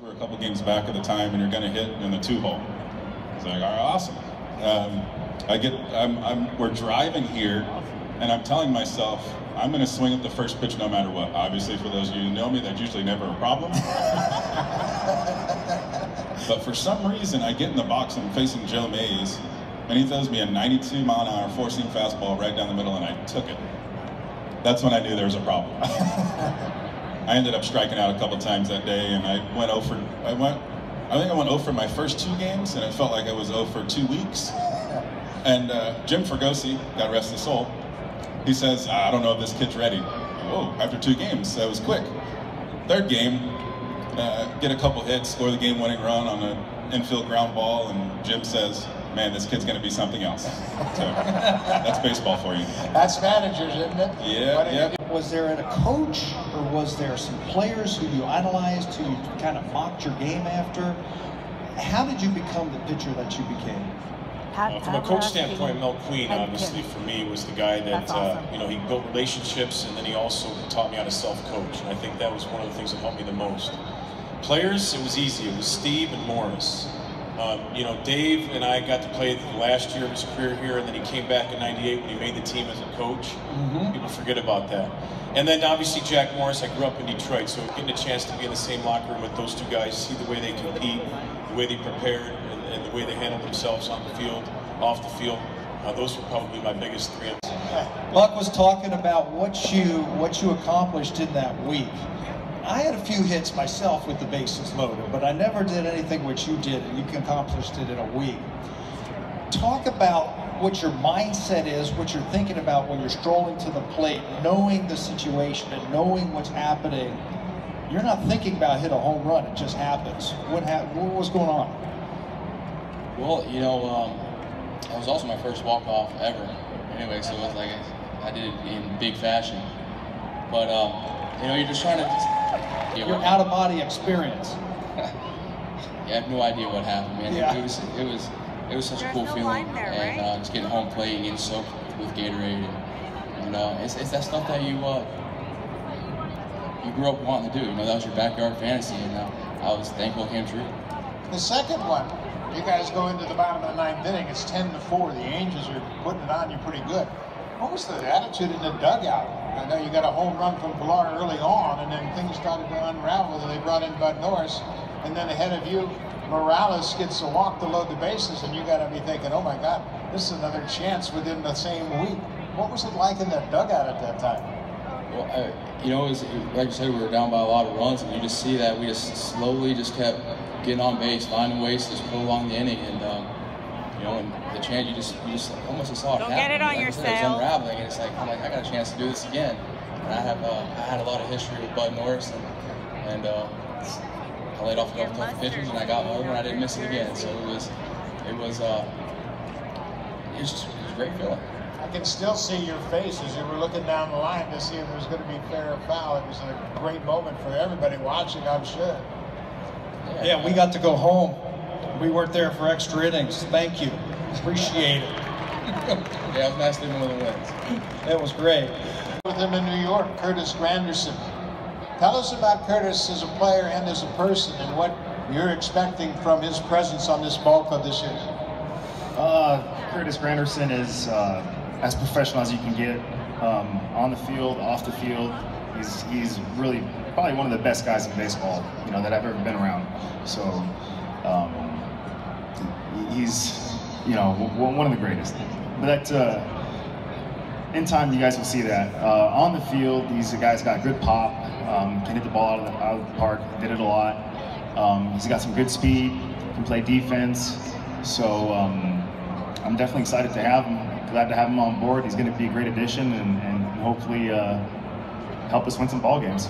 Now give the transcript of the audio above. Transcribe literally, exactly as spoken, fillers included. We were a couple games back at the time, and you're going to hit in the two hole. It's like, all right, awesome. Um, I get, I'm, I'm, we're driving here, and I'm telling myself, I'm going to swing at the first pitch no matter what. Obviously, for those of you who know me, that's usually never a problem. But for some reason, I get in the box and I'm facing Joe Mays, and he throws me a ninety-two mile an hour four-seam fastball right down the middle, and I took it. That's when I knew there was a problem. I ended up striking out a couple times that day, and I went over. I went. I think I went over my first two games, and it felt like I was over two weeks. And uh, Jim Fregosi, God rest his soul, he says, "I don't know if this kid's ready." Oh, after two games, that was quick. Third game, uh, get a couple hits, score the game-winning run on an infield ground ball, and Jim says, "Man, this kid's going to be something else." So, that's baseball for you. That's managers, isn't it? Yeah, yeah. Was there a coach, or was there some players who you idolized, who you kind of mocked your game after? How did you become the pitcher that you became? Uh, from a coach standpoint, Mel Queen, obviously, for me, was the guy that, uh, you know, he built relationships, and then he also taught me how to self-coach. And I think that was one of the things that helped me the most. Players, it was easy. It was Steve and Morris. Um, you know, Dave and I got to play the last year of his career here, and then he came back in ninety-eight when he made the team as a coach. Mm-hmm. People forget about that. And then obviously Jack Morris, I grew up in Detroit, so getting a chance to be in the same locker room with those two guys, see the way they compete, the way they prepared, and, and the way they handled themselves on the field, off the field. Uh, those were probably my biggest three. Buck was talking about what you, what you accomplished in that week. I had a few hits myself with the bases loaded, but I never did anything which you did, and you accomplished it in a week. Talk about what your mindset is, what you're thinking about when you're strolling to the plate, knowing the situation and knowing what's happening. You're not thinking about hit a home run, it just happens. What, ha what was going on? Well, you know, um, it was also my first walk-off ever. Anyway, so it was like I did it in big fashion. But, um, you know, you're just trying to... Yeah, your out-of-body experience. Yeah, I have no idea what happened, man. Yeah. It was, it was, it was such There's a cool no feeling, there, and right? uh, just getting home plate and getting soaked with Gatorade, and, and uh, it's, it's that stuff that you uh, you grew up wanting to do. You know, that was your backyard fantasy, and uh, I was thankful it came true. The second one, you guys go into the bottom of the ninth inning. It's ten to four. The Angels are putting it on you pretty good. What was the attitude in the dugout? I know you got a home run from Pilar early on, and then things started to unravel. They brought in Bud Norris, and then ahead of you, Morales gets a walk to load the bases, and you got to be thinking, oh my God, this is another chance within the same week. What was it like in that dugout at that time? Well, I, you know, it was, like I said, we were down by a lot of runs, and you just see that we just slowly just kept getting on base, finding ways to just prolong the inning, and um, you know, and the chance you just, you just almost saw it happen. Don't get it on like, yourself. It was unraveling, and it's like, I'm like, I got a chance to do this again. And I have, uh, I had a lot of history with Bud Norris, and, and uh, I laid off a couple tough pitches, and I got over, and I didn't miss it again. So it was, it was, uh, it was, just, it was a great feeling. I can still see your face as you were looking down the line to see if it was going to be fair or foul. It was a great moment for everybody watching, I'm sure. Yeah, yeah we got to go home. We weren't there for extra innings. Thank you. Appreciate it. Yeah, it was nice living with the wins. It was great. With him in New York, Curtis Granderson. Tell us about Curtis as a player and as a person, and what you're expecting from his presence on this ball club this year. Uh, Curtis Granderson is uh, as professional as you can get. Um, on the field, off the field, he's, he's really probably one of the best guys in baseball, you know, that I've ever been around. So. Um, He's, you know, one of the greatest. But uh, in time, you guys will see that. Uh, on the field, these guys got good pop, um, can hit the ball out of the, out of the park, did it a lot. Um, he's got some good speed, can play defense. So um, I'm definitely excited to have him, glad to have him on board. He's going to be a great addition and, and hopefully uh, help us win some ball games.